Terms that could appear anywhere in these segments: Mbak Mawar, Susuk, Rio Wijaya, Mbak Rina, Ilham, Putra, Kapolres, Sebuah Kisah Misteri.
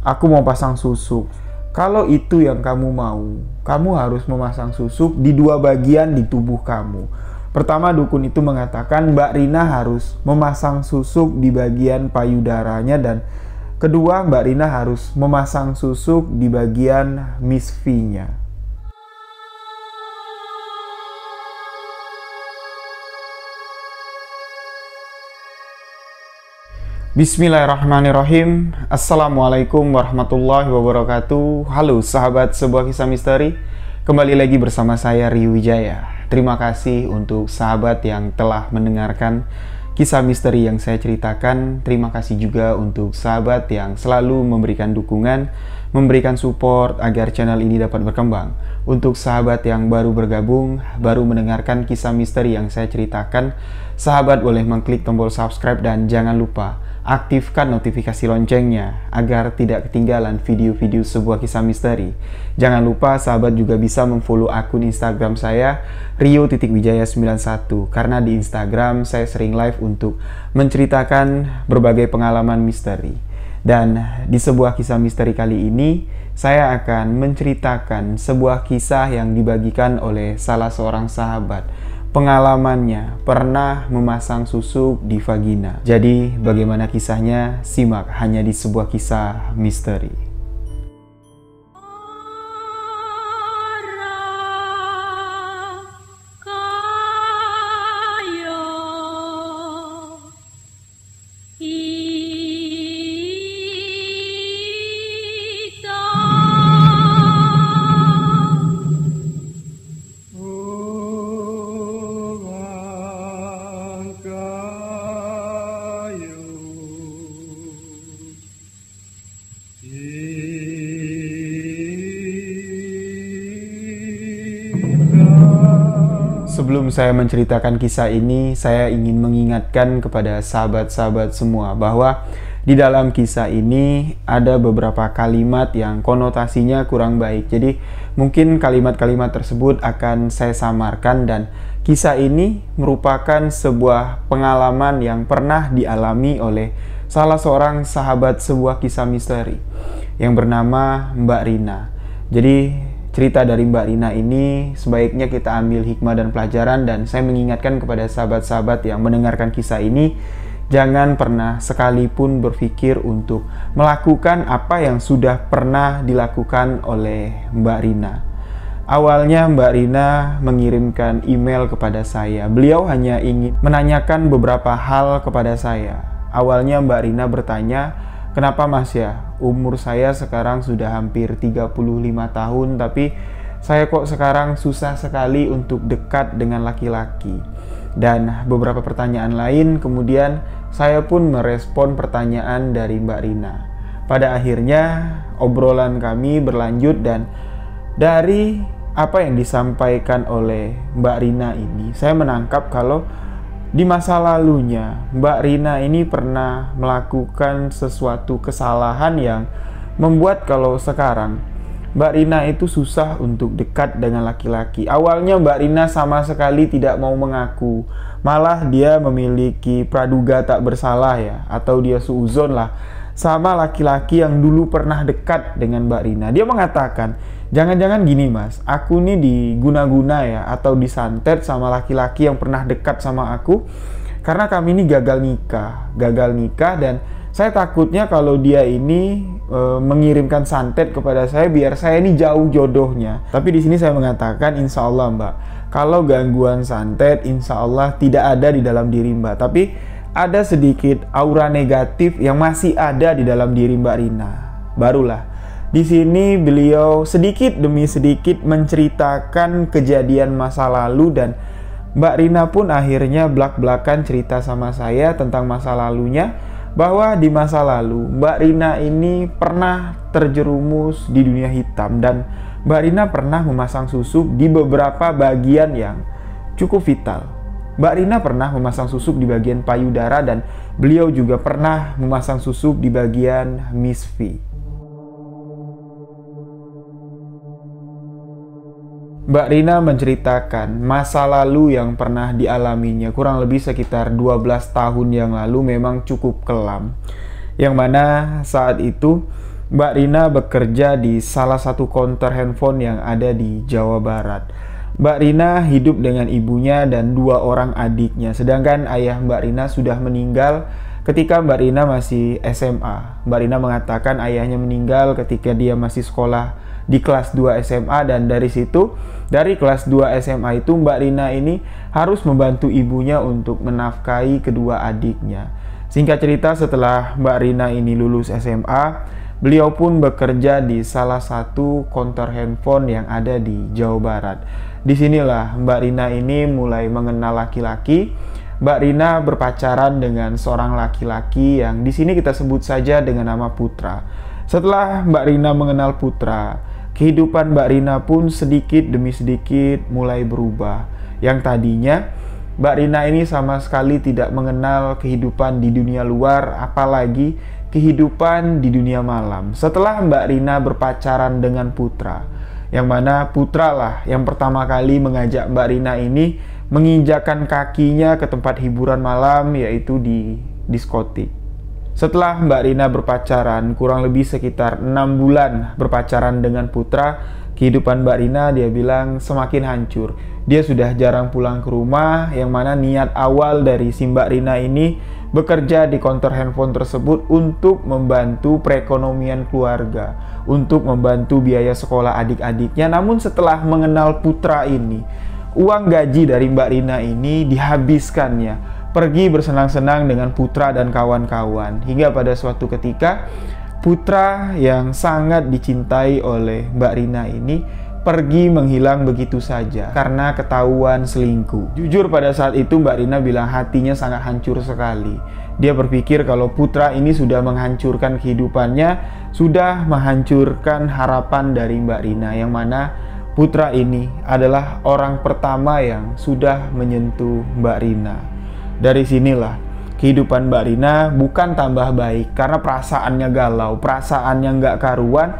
aku mau pasang susuk. Kalau itu yang kamu mau, kamu harus memasang susuk di dua bagian di tubuh kamu. Pertama, dukun itu mengatakan Mbak Rina harus memasang susuk di bagian payudaranya, dan kedua, Mbak Rina harus memasang susuk di bagian misfinya. Bismillahirrahmanirrahim. Assalamualaikum warahmatullahi wabarakatuh. Halo sahabat sebuah kisah misteri, kembali lagi bersama saya Rio Wijaya. Terima kasih untuk sahabat yang telah mendengarkan kisah misteri yang saya ceritakan. Terima kasih juga untuk sahabat yang selalu memberikan dukungan, memberikan support agar channel ini dapat berkembang. Untuk sahabat yang baru bergabung, baru mendengarkan kisah misteri yang saya ceritakan, sahabat boleh mengklik tombol subscribe dan jangan lupa aktifkan notifikasi loncengnya agar tidak ketinggalan video-video sebuah kisah misteri. Jangan lupa sahabat juga bisa memfollow akun Instagram saya rio.wijaya91, karena di Instagram saya sering live untuk menceritakan berbagai pengalaman misteri. Dan di sebuah kisah misteri kali ini saya akan menceritakan sebuah kisah yang dibagikan oleh salah seorang sahabat. Pengalamannya pernah memasang susuk di vagina. Jadi bagaimana kisahnya? Simak hanya di sebuah kisah misteri. Sebelum saya menceritakan kisah ini, saya ingin mengingatkan kepada sahabat-sahabat semua bahwa di dalam kisah ini ada beberapa kalimat yang konotasinya kurang baik. Jadi mungkin kalimat-kalimat tersebut akan saya samarkan, dan kisah ini merupakan sebuah pengalaman yang pernah dialami oleh salah seorang sahabat sebuah kisah misteri yang bernama Mbak Rina. Jadi cerita dari Mbak Rina ini sebaiknya kita ambil hikmah dan pelajaran, dan saya mengingatkan kepada sahabat-sahabat yang mendengarkan kisah ini, jangan pernah sekalipun berpikir untuk melakukan apa yang sudah pernah dilakukan oleh Mbak Rina. Awalnya Mbak Rina mengirimkan email kepada saya. Beliau hanya ingin menanyakan beberapa hal kepada saya. Awalnya Mbak Rina bertanya, "Kenapa Mas ya? Umur saya sekarang sudah hampir 35 tahun, tapi saya kok sekarang susah sekali untuk dekat dengan laki-laki." Dan beberapa pertanyaan lain, kemudian saya pun merespon pertanyaan dari Mbak Rina. Pada akhirnya obrolan kami berlanjut, dan dari apa yang disampaikan oleh Mbak Rina ini, saya menangkap kalau di masa lalunya Mbak Rina ini pernah melakukan sesuatu kesalahan yang membuat kalau sekarang Mbak Rina itu susah untuk dekat dengan laki-laki. Awalnya Mbak Rina sama sekali tidak mau mengaku. Malah dia memiliki praduga tak bersalah ya, atau dia suuzon lah sama laki-laki yang dulu pernah dekat dengan Mbak Rina. Dia mengatakan, "Jangan-jangan gini Mas, aku nih diguna-guna ya, atau disantet sama laki-laki yang pernah dekat sama aku, karena kami ini gagal nikah, dan saya takutnya kalau dia ini mengirimkan santet kepada saya biar saya ini jauh jodohnya." Tapi di sini saya mengatakan, insya Allah Mbak, kalau gangguan santet insya Allah tidak ada di dalam diri Mbak, tapi ada sedikit aura negatif yang masih ada di dalam diri Mbak Rina. Barulah di sini beliau sedikit demi sedikit menceritakan kejadian masa lalu, dan Mbak Rina pun akhirnya blak-blakan cerita sama saya tentang masa lalunya, bahwa di masa lalu Mbak Rina ini pernah terjerumus di dunia hitam, dan Mbak Rina pernah memasang susuk di beberapa bagian yang cukup vital. Mbak Rina pernah memasang susuk di bagian payudara, dan beliau juga pernah memasang susuk di bagian misfi. Mbak Rina menceritakan masa lalu yang pernah dialaminya kurang lebih sekitar 12 tahun yang lalu, memang cukup kelam. Yang mana saat itu Mbak Rina bekerja di salah satu konter handphone yang ada di Jawa Barat. Mbak Rina hidup dengan ibunya dan dua orang adiknya, sedangkan ayah Mbak Rina sudah meninggal ketika Mbak Rina masih SMA. Mbak Rina mengatakan ayahnya meninggal ketika dia masih sekolah di kelas 2 SMA, dan dari situ, dari kelas 2 SMA itu Mbak Rina ini harus membantu ibunya untuk menafkahi kedua adiknya. Singkat cerita, setelah Mbak Rina ini lulus SMA, beliau pun bekerja di salah satu konter handphone yang ada di Jawa Barat. Disinilah Mbak Rina ini mulai mengenal laki-laki. Mbak Rina berpacaran dengan seorang laki-laki yang di sini kita sebut saja dengan nama Putra. Setelah Mbak Rina mengenal Putra, kehidupan Mbak Rina pun sedikit demi sedikit mulai berubah. Yang tadinya Mbak Rina ini sama sekali tidak mengenal kehidupan di dunia luar, apalagi kehidupan di dunia malam. Setelah Mbak Rina berpacaran dengan Putra, yang mana Putra lah yang pertama kali mengajak Mbak Rina ini menginjakan kakinya ke tempat hiburan malam, yaitu di diskotik. Setelah Mbak Rina berpacaran kurang lebih sekitar 6 bulan berpacaran dengan Putra, kehidupan Mbak Rina, dia bilang, semakin hancur. Dia sudah jarang pulang ke rumah, yang mana niat awal dari si Mbak Rina ini bekerja di konter handphone tersebut untuk membantu perekonomian keluarga, untuk membantu biaya sekolah adik-adiknya. Namun setelah mengenal Putra ini, uang gaji dari Mbak Rina ini dihabiskannya, pergi bersenang-senang dengan Putra dan kawan-kawan. Hingga pada suatu ketika, Putra yang sangat dicintai oleh Mbak Rina ini pergi menghilang begitu saja karena ketahuan selingkuh. Jujur pada saat itu Mbak Rina bilang hatinya sangat hancur sekali. Dia berpikir kalau Putra ini sudah menghancurkan kehidupannya, sudah menghancurkan harapan dari Mbak Rina, yang mana Putra ini adalah orang pertama yang sudah menyentuh Mbak Rina. Dari sinilah kehidupan Mbak Rina bukan tambah baik, karena perasaannya galau, perasaannya nggak karuan.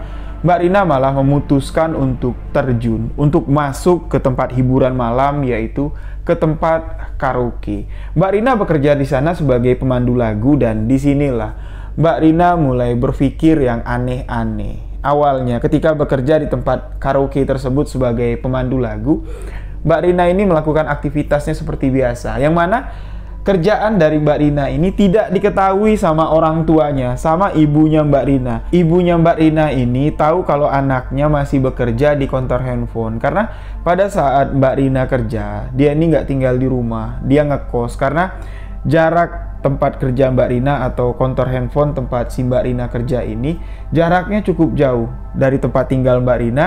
Mbak Rina malah memutuskan untuk terjun, untuk masuk ke tempat hiburan malam, yaitu ke tempat karaoke. Mbak Rina bekerja di sana sebagai pemandu lagu, dan disinilah Mbak Rina mulai berpikir yang aneh-aneh. Awalnya ketika bekerja di tempat karaoke tersebut sebagai pemandu lagu, Mbak Rina ini melakukan aktivitasnya seperti biasa, yang mana kerjaan dari Mbak Rina ini tidak diketahui sama orang tuanya, sama ibunya Mbak Rina. Ibunya Mbak Rina ini tahu kalau anaknya masih bekerja di konter handphone, karena pada saat Mbak Rina kerja, dia ini nggak tinggal di rumah, dia ngekos, karena jarak tempat kerja Mbak Rina atau konter handphone tempat si Mbak Rina kerja ini jaraknya cukup jauh dari tempat tinggal Mbak Rina.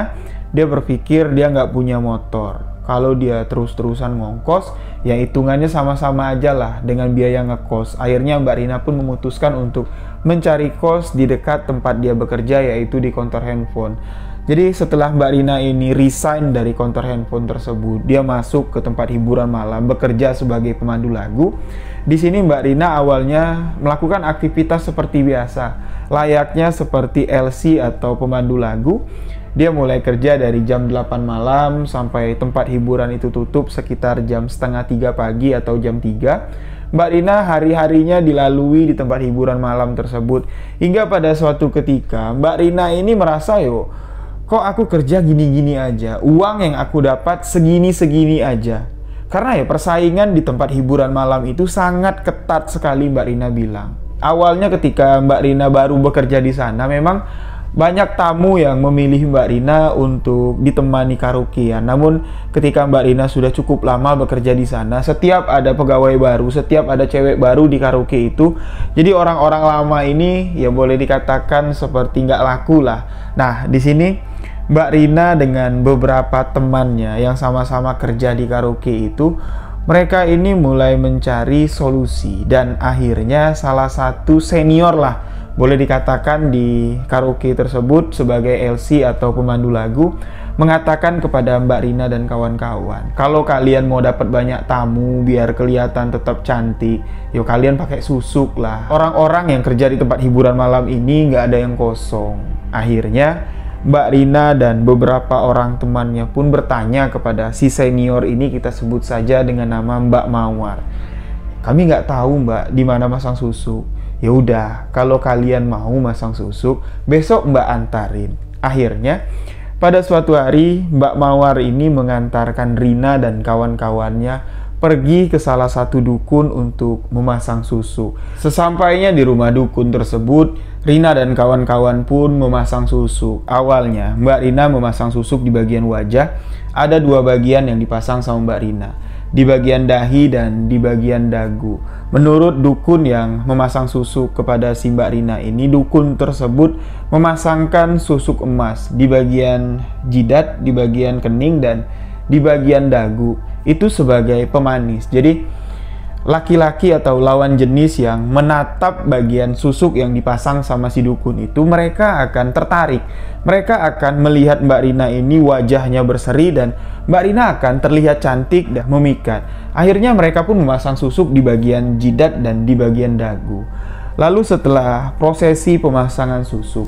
Dia berpikir dia nggak punya motor. Kalau dia terus-terusan ngongkos, ya hitungannya sama-sama aja lah dengan biaya ngekos. Akhirnya Mbak Rina pun memutuskan untuk mencari kos di dekat tempat dia bekerja, yaitu di konter handphone. Jadi setelah Mbak Rina ini resign dari konter handphone tersebut, dia masuk ke tempat hiburan malam, bekerja sebagai pemandu lagu. Di sini Mbak Rina awalnya melakukan aktivitas seperti biasa, layaknya seperti LC atau pemandu lagu. Dia mulai kerja dari jam 8 malam sampai tempat hiburan itu tutup sekitar jam setengah 3 pagi atau jam 3. Mbak Rina hari-harinya dilalui di tempat hiburan malam tersebut. Hingga pada suatu ketika Mbak Rina ini merasa, yo, kok aku kerja gini-gini aja, uang yang aku dapat segini-segini aja. Karena ya persaingan di tempat hiburan malam itu sangat ketat sekali, Mbak Rina bilang. Awalnya ketika Mbak Rina baru bekerja di sana, memang banyak tamu yang memilih Mbak Rina untuk ditemani karaoke ya. Namun ketika Mbak Rina sudah cukup lama bekerja di sana, setiap ada pegawai baru, setiap ada cewek baru di karaoke itu, jadi orang-orang lama ini ya boleh dikatakan seperti nggak laku lah. Nah, di sini Mbak Rina dengan beberapa temannya yang sama-sama kerja di karaoke itu, mereka ini mulai mencari solusi, dan akhirnya salah satu senior lah boleh dikatakan di karaoke tersebut sebagai LC atau pemandu lagu, mengatakan kepada Mbak Rina dan kawan-kawan, kalau kalian mau dapat banyak tamu biar kelihatan tetap cantik, yo kalian pakai susuk lah. Orang-orang yang kerja di tempat hiburan malam ini nggak ada yang kosong. Akhirnya Mbak Rina dan beberapa orang temannya pun bertanya kepada si senior ini, kita sebut saja dengan nama Mbak Mawar. Kami nggak tahu Mbak, di mana masang susuk. Ya udah, kalau kalian mau masang susuk, besok Mbak antarin. Akhirnya, pada suatu hari Mbak Mawar ini mengantarkan Rina dan kawan-kawannya pergi ke salah satu dukun untuk memasang susuk. Sesampainya di rumah dukun tersebut, Rina dan kawan-kawan pun memasang susuk. Awalnya, Mbak Rina memasang susuk di bagian wajah. Ada dua bagian yang dipasang sama Mbak Rina, di bagian dahi dan di bagian dagu. Menurut dukun yang memasang susuk kepada si Mbak Rina ini, dukun tersebut memasangkan susuk emas di bagian jidat, di bagian kening, dan di bagian dagu. Itu sebagai pemanis. Jadi laki-laki atau lawan jenis yang menatap bagian susuk yang dipasang sama si dukun itu, mereka akan tertarik. Mereka akan melihat Mbak Rina ini wajahnya berseri dan Mbak Rina akan terlihat cantik dan memikat. Akhirnya mereka pun memasang susuk di bagian jidat dan di bagian dagu. Lalu setelah prosesi pemasangan susuk,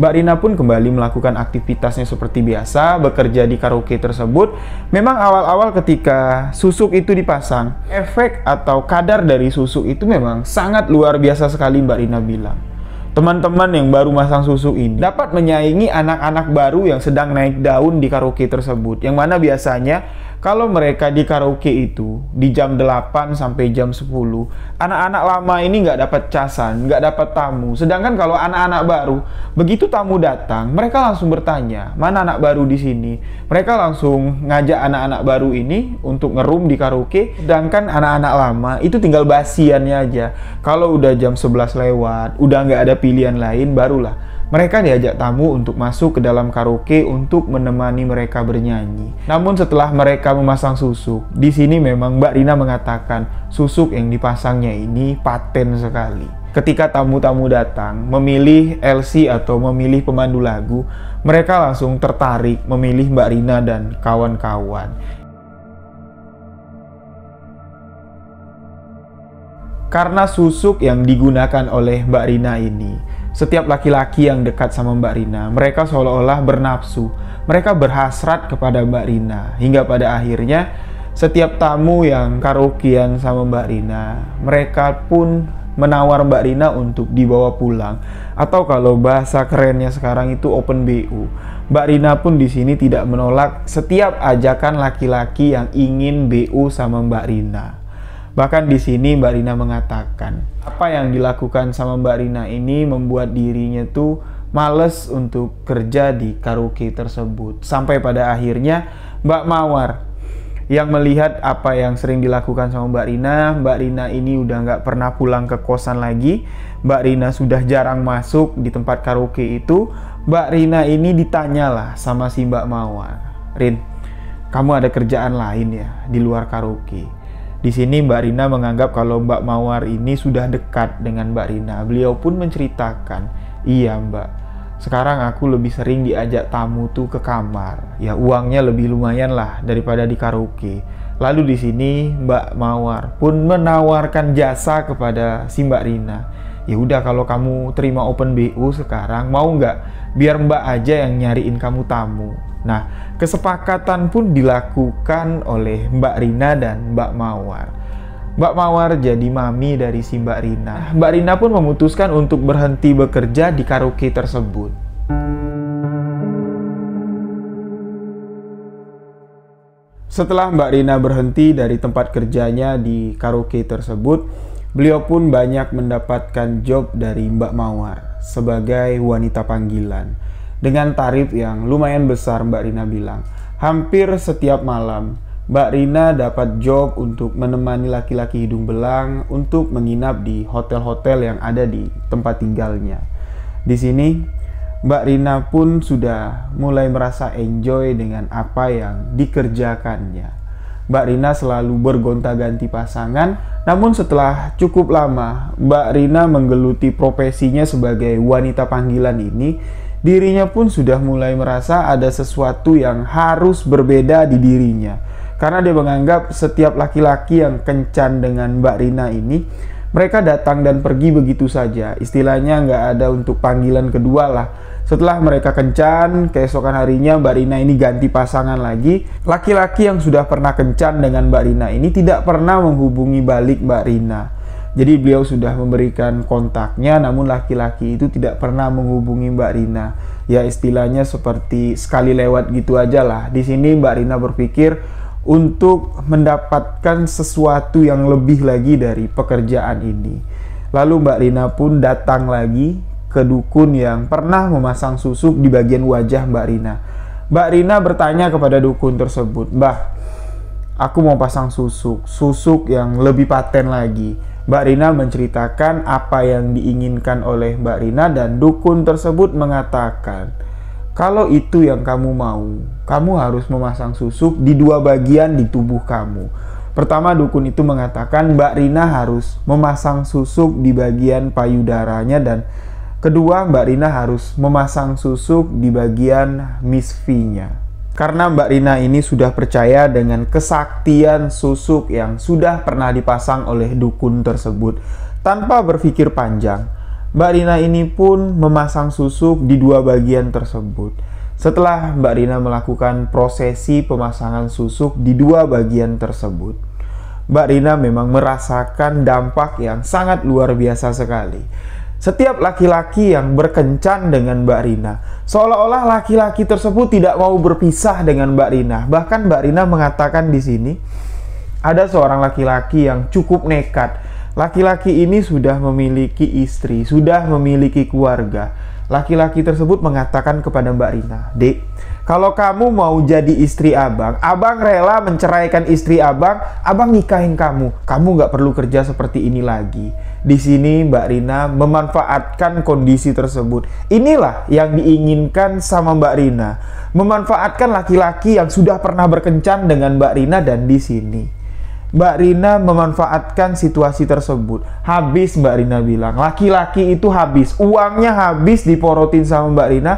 Mbak Rina pun kembali melakukan aktivitasnya seperti biasa, bekerja di karaoke tersebut. Memang awal-awal ketika susuk itu dipasang, efek atau kadar dari susuk itu memang sangat luar biasa sekali. Mbak Rina bilang, teman-teman yang baru masang susuk ini dapat menyaingi anak-anak baru yang sedang naik daun di karaoke tersebut. Yang mana biasanya kalau mereka di karaoke itu di jam 8 sampai jam 10, anak-anak lama ini nggak dapat casan, nggak dapat tamu. Sedangkan kalau anak-anak baru, begitu tamu datang, mereka langsung bertanya, mana anak baru di sini? Mereka langsung ngajak anak-anak baru ini untuk ngerum di karaoke. Sedangkan anak-anak lama itu tinggal basiannya aja. Kalau udah jam 11 lewat, udah nggak ada pilihan lain, barulah mereka diajak tamu untuk masuk ke dalam karaoke untuk menemani mereka bernyanyi. Namun setelah mereka memasang susuk, di sini memang Mbak Rina mengatakan susuk yang dipasangnya ini paten sekali. Ketika tamu-tamu datang memilih LC atau memilih pemandu lagu, mereka langsung tertarik memilih Mbak Rina dan kawan-kawan. Karena susuk yang digunakan oleh Mbak Rina ini, setiap laki-laki yang dekat sama Mbak Rina, mereka seolah-olah bernafsu. Mereka berhasrat kepada Mbak Rina. Hingga pada akhirnya, setiap tamu yang karaokean sama Mbak Rina, mereka pun menawar Mbak Rina untuk dibawa pulang. Atau kalau bahasa kerennya sekarang itu open BU. Mbak Rina pun di sini tidak menolak setiap ajakan laki-laki yang ingin BU sama Mbak Rina. Bahkan di sini Mbak Rina mengatakan, apa yang dilakukan sama Mbak Rina ini membuat dirinya tuh males untuk kerja di karaoke tersebut. Sampai pada akhirnya Mbak Mawar yang melihat apa yang sering dilakukan sama Mbak Rina ini udah nggak pernah pulang ke kosan lagi. Mbak Rina sudah jarang masuk di tempat karaoke itu. Mbak Rina ini ditanyalah sama si Mbak Mawar, "Rin, kamu ada kerjaan lain ya di luar karaoke?" Di sini Mbak Rina menganggap kalau Mbak Mawar ini sudah dekat dengan Mbak Rina. Beliau pun menceritakan, "Iya Mbak, sekarang aku lebih sering diajak tamu tuh ke kamar. Ya uangnya lebih lumayan lah daripada di karaoke." Lalu di sini Mbak Mawar pun menawarkan jasa kepada si Mbak Rina. "Ya udah, kalau kamu terima open BU sekarang, mau nggak? Biar Mbak aja yang nyariin kamu tamu." Nah, kesepakatan pun dilakukan oleh Mbak Rina dan Mbak Mawar. Mbak Mawar jadi mami dari si Mbak Rina. Mbak Rina pun memutuskan untuk berhenti bekerja di karaoke tersebut. Setelah Mbak Rina berhenti dari tempat kerjanya di karaoke tersebut, beliau pun banyak mendapatkan job dari Mbak Mawar sebagai wanita panggilan. Dengan tarif yang lumayan besar, Mbak Rina bilang. Hampir setiap malam, Mbak Rina dapat job untuk menemani laki-laki hidung belang untuk menginap di hotel-hotel yang ada di tempat tinggalnya. Di sini, Mbak Rina pun sudah mulai merasa enjoy dengan apa yang dikerjakannya. Mbak Rina selalu bergonta-ganti pasangan, namun setelah cukup lama, Mbak Rina menggeluti profesinya sebagai wanita panggilan ini, dirinya pun sudah mulai merasa ada sesuatu yang harus berbeda di dirinya. Karena dia menganggap setiap laki-laki yang kencan dengan Mbak Rina ini, mereka datang dan pergi begitu saja. Istilahnya nggak ada untuk panggilan kedua lah. Setelah mereka kencan, keesokan harinya Mbak Rina ini ganti pasangan lagi. Laki-laki yang sudah pernah kencan dengan Mbak Rina ini tidak pernah menghubungi balik Mbak Rina. Jadi beliau sudah memberikan kontaknya, namun laki-laki itu tidak pernah menghubungi Mbak Rina. Ya istilahnya seperti sekali lewat gitu aja lah. Di sini Mbak Rina berpikir untuk mendapatkan sesuatu yang lebih lagi dari pekerjaan ini. Lalu Mbak Rina pun datang lagi ke dukun yang pernah memasang susuk di bagian wajah Mbak Rina. Mbak Rina bertanya kepada dukun tersebut, "Mbah, aku mau pasang susuk yang lebih paten lagi." Mbak Rina menceritakan apa yang diinginkan oleh Mbak Rina dan dukun tersebut mengatakan, "Kalau itu yang kamu mau, kamu harus memasang susuk di dua bagian di tubuh kamu." Pertama, dukun itu mengatakan Mbak Rina harus memasang susuk di bagian payudaranya, dan kedua, Mbak Rina harus memasang susuk di bagian misfinya. Karena Mbak Rina ini sudah percaya dengan kesaktian susuk yang sudah pernah dipasang oleh dukun tersebut. Tanpa berpikir panjang, Mbak Rina ini pun memasang susuk di dua bagian tersebut. Setelah Mbak Rina melakukan prosesi pemasangan susuk di dua bagian tersebut, Mbak Rina memang merasakan dampak yang sangat luar biasa sekali. Setiap laki-laki yang berkencan dengan Mbak Rina, seolah-olah laki-laki tersebut tidak mau berpisah dengan Mbak Rina. Bahkan Mbak Rina mengatakan di sini ada seorang laki-laki yang cukup nekat. Laki-laki ini sudah memiliki istri, sudah memiliki keluarga. Laki-laki tersebut mengatakan kepada Mbak Rina, "Dek, kalau kamu mau jadi istri abang rela menceraikan istri abang nikahin kamu. Kamu nggak perlu kerja seperti ini lagi." Di sini Mbak Rina memanfaatkan kondisi tersebut. Inilah yang diinginkan sama Mbak Rina, memanfaatkan laki-laki yang sudah pernah berkencan dengan Mbak Rina. Dan di sini Mbak Rina memanfaatkan situasi tersebut. Habis, Mbak Rina bilang, laki-laki itu habis, uangnya habis diporotin sama Mbak Rina.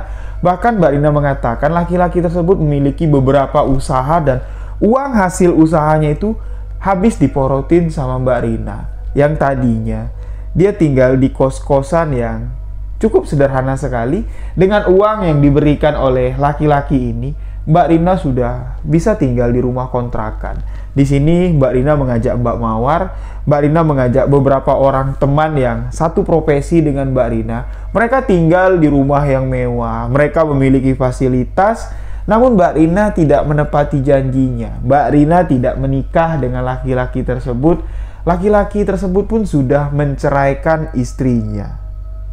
Bahkan Mbak Rina mengatakan laki-laki tersebut memiliki beberapa usaha dan uang hasil usahanya itu habis diporotin sama Mbak Rina. Yang tadinya dia tinggal di kos-kosan yang cukup sederhana sekali, dengan uang yang diberikan oleh laki-laki ini Mbak Rina sudah bisa tinggal di rumah kontrakan. Di sini Mbak Rina mengajak Mbak Mawar, Mbak Rina mengajak beberapa orang teman yang satu profesi dengan Mbak Rina. Mereka tinggal di rumah yang mewah, mereka memiliki fasilitas, namun Mbak Rina tidak menepati janjinya. Mbak Rina tidak menikah dengan laki-laki tersebut. Laki-laki tersebut pun sudah menceraikan istrinya.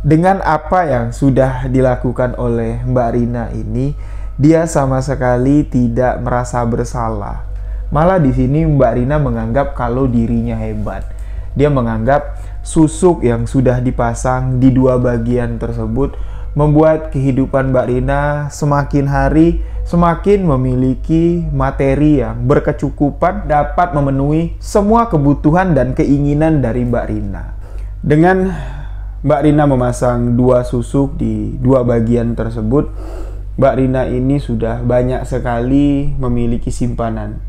Dengan apa yang sudah dilakukan oleh Mbak Rina ini, dia sama sekali tidak merasa bersalah. Malah di sini Mbak Rina menganggap kalau dirinya hebat. Dia menganggap susuk yang sudah dipasang di dua bagian tersebut membuat kehidupan Mbak Rina semakin hari semakin memiliki materi yang berkecukupan, dapat memenuhi semua kebutuhan dan keinginan dari Mbak Rina. Dengan Mbak Rina memasang dua susuk di dua bagian tersebut, Mbak Rina ini sudah banyak sekali memiliki simpanan.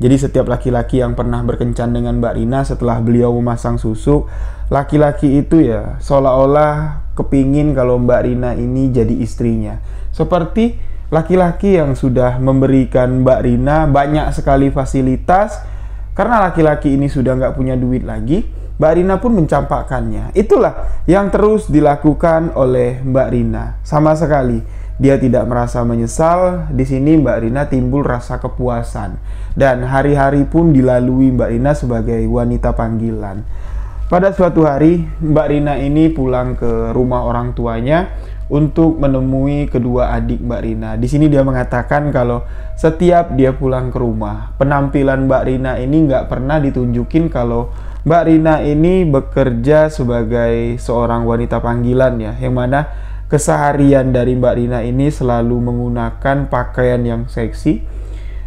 Jadi setiap laki-laki yang pernah berkencan dengan Mbak Rina, setelah beliau memasang susuk, laki-laki itu ya seolah-olah kepingin kalau Mbak Rina ini jadi istrinya. Seperti laki-laki yang sudah memberikan Mbak Rina banyak sekali fasilitas, karena laki-laki ini sudah nggak punya duit lagi, Mbak Rina pun mencampakkannya. Itulah yang terus dilakukan oleh Mbak Rina. Sama sekali dia tidak merasa menyesal. Di sini Mbak Rina timbul rasa kepuasan, dan hari-hari pun dilalui Mbak Rina sebagai wanita panggilan. Pada suatu hari, Mbak Rina ini pulang ke rumah orang tuanya untuk menemui kedua adik Mbak Rina. Di sini dia mengatakan kalau setiap dia pulang ke rumah, penampilan Mbak Rina ini nggak pernah ditunjukin kalau Mbak Rina ini bekerja sebagai seorang wanita panggilan ya, yang mana keseharian dari Mbak Rina ini selalu menggunakan pakaian yang seksi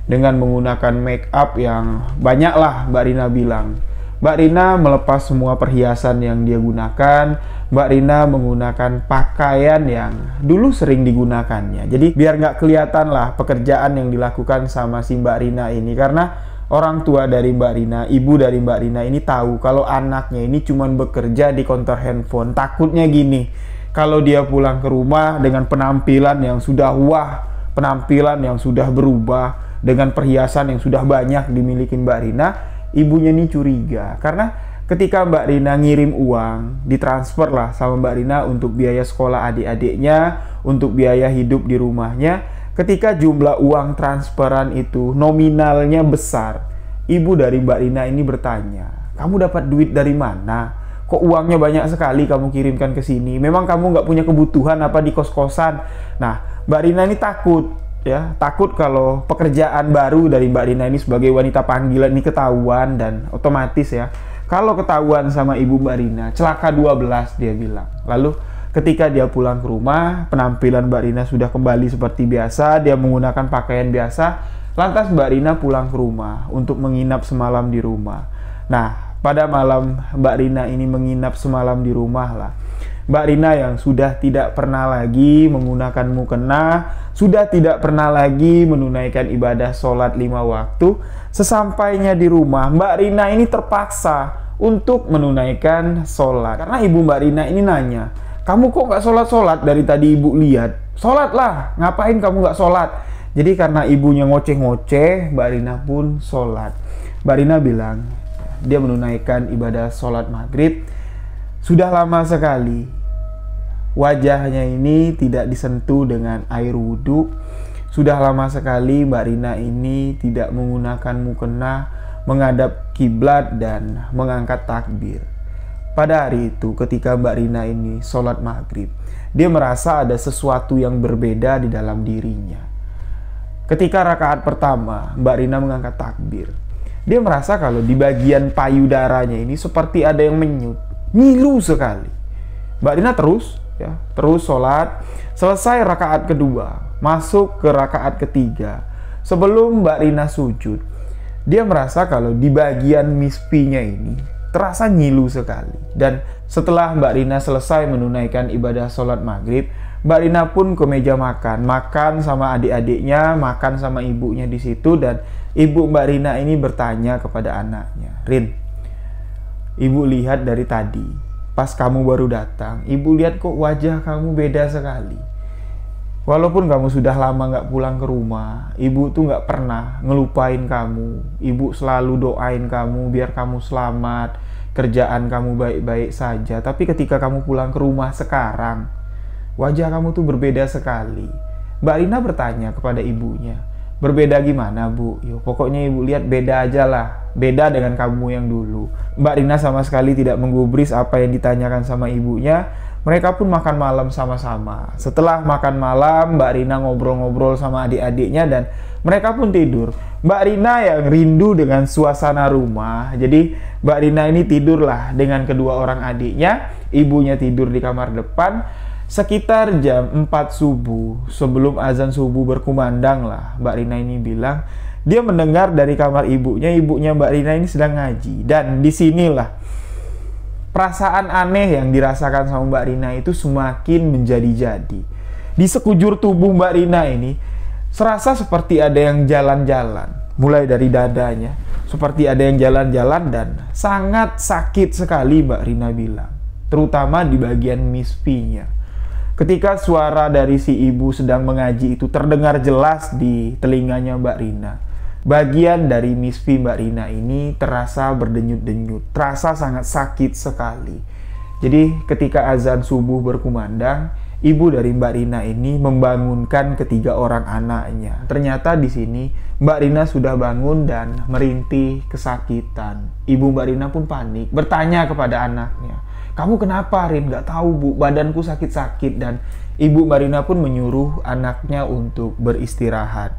dengan menggunakan make up yang banyak lah. Mbak Rina bilang Mbak Rina melepas semua perhiasan yang dia gunakan. Mbak Rina menggunakan pakaian yang dulu sering digunakannya. Jadi biar nggak kelihatan lah pekerjaan yang dilakukan sama si Mbak Rina ini, karena orang tua dari Mbak Rina, ibu dari Mbak Rina ini tahu kalau anaknya ini cuma bekerja di konter handphone. Takutnya gini, kalau dia pulang ke rumah dengan penampilan yang sudah wah, penampilan yang sudah berubah, dengan perhiasan yang sudah banyak dimiliki Mbak Rina, ibunya ini curiga. Karena ketika Mbak Rina ngirim uang, ditransfer lah sama Mbak Rina untuk biaya sekolah adik-adiknya, untuk biaya hidup di rumahnya. Ketika jumlah uang transferan itu nominalnya besar, ibu dari Mbak Rina ini bertanya, "Kamu dapat duit dari mana? Kok uangnya banyak sekali kamu kirimkan ke sini? Memang kamu nggak punya kebutuhan apa di kos-kosan?" Nah, Mbak Rina ini takut, ya, takut kalau pekerjaan baru dari Mbak Rina ini sebagai wanita panggilan ini ketahuan, dan otomatis ya, kalau ketahuan sama ibu Mbak Rina, celaka 12 dia bilang. Lalu ketika dia pulang ke rumah, penampilan Mbak Rina sudah kembali seperti biasa, dia menggunakan pakaian biasa. Lantas Mbak Rina pulang ke rumah untuk menginap semalam di rumah. Nah, pada malam Mbak Rina ini menginap semalam di rumah lah, Mbak Rina yang sudah tidak pernah lagi menggunakan mukena, sudah tidak pernah lagi menunaikan ibadah sholat 5 waktu. Sesampainya di rumah, Mbak Rina ini terpaksa untuk menunaikan sholat. Karena ibu Mbak Rina ini nanya, "Kamu kok nggak sholat-sholat dari tadi ibu lihat?" "Sholat lah, ngapain kamu nggak sholat?" Jadi karena ibunya ngoceh-ngoceh, Mbak Rina pun sholat. Mbak Rina bilang, dia menunaikan ibadah sholat maghrib. Sudah lama sekali wajahnya ini tidak disentuh dengan air wudhu. Sudah lama sekali Mbak Rina ini tidak menggunakan mukena, menghadap kiblat dan mengangkat takbir. Pada hari itu ketika Mbak Rina ini sholat maghrib, dia merasa ada sesuatu yang berbeda di dalam dirinya. Ketika rakaat pertama Mbak Rina mengangkat takbir, dia merasa kalau di bagian payudaranya ini seperti ada yang menyut, ngilu sekali. Mbak Rina terus sholat. Selesai rakaat kedua, masuk ke rakaat ketiga. Sebelum Mbak Rina sujud, dia merasa kalau di bagian mispinya ini terasa ngilu sekali. Dan setelah Mbak Rina selesai menunaikan ibadah sholat maghrib, Mbak Rina pun ke meja makan, makan sama adik-adiknya, makan sama ibunya di situ. Dan ibu Mbak Rina ini bertanya kepada anaknya, "Rin, ibu lihat dari tadi pas kamu baru datang, ibu lihat kok wajah kamu beda sekali. Walaupun kamu sudah lama nggak pulang ke rumah, ibu tuh nggak pernah ngelupain kamu. Ibu selalu doain kamu biar kamu selamat, kerjaan kamu baik-baik saja. Tapi ketika kamu pulang ke rumah sekarang, wajah kamu tuh berbeda sekali." Mbak Rina bertanya kepada ibunya, "Berbeda gimana, Bu?" "Yo, pokoknya ibu lihat beda aja lah, beda dengan kamu yang dulu." Mbak Rina sama sekali tidak menggubris apa yang ditanyakan sama ibunya. Mereka pun makan malam sama-sama. Setelah makan malam, Mbak Rina ngobrol-ngobrol sama adik-adiknya dan mereka pun tidur. Mbak Rina yang rindu dengan suasana rumah, jadi Mbak Rina ini tidurlah dengan kedua orang adiknya. Ibunya tidur di kamar depan. Sekitar jam 4 subuh, sebelum azan subuh berkumandang lah, Mbak Rina ini bilang dia mendengar dari kamar ibunya Mbak Rina ini sedang ngaji. Dan disinilah perasaan aneh yang dirasakan sama Mbak Rina itu semakin menjadi-jadi. Di sekujur tubuh Mbak Rina ini serasa seperti ada yang jalan-jalan, mulai dari dadanya seperti ada yang jalan-jalan, dan sangat sakit sekali Mbak Rina bilang, terutama di bagian mispinya. Ketika suara dari si ibu sedang mengaji itu terdengar jelas di telinganya Mbak Rina, bagian dari mispi Mbak Rina ini terasa berdenyut-denyut, terasa sangat sakit sekali. Jadi ketika azan subuh berkumandang, ibu dari Mbak Rina ini membangunkan ketiga orang anaknya. Ternyata di sini Mbak Rina sudah bangun dan merintih kesakitan. Ibu Mbak Rina pun panik, bertanya kepada anaknya, "Kamu kenapa, Rin?" "Gak tahu, Bu, badanku sakit-sakit." Dan ibu Mbak Rina pun menyuruh anaknya untuk beristirahat.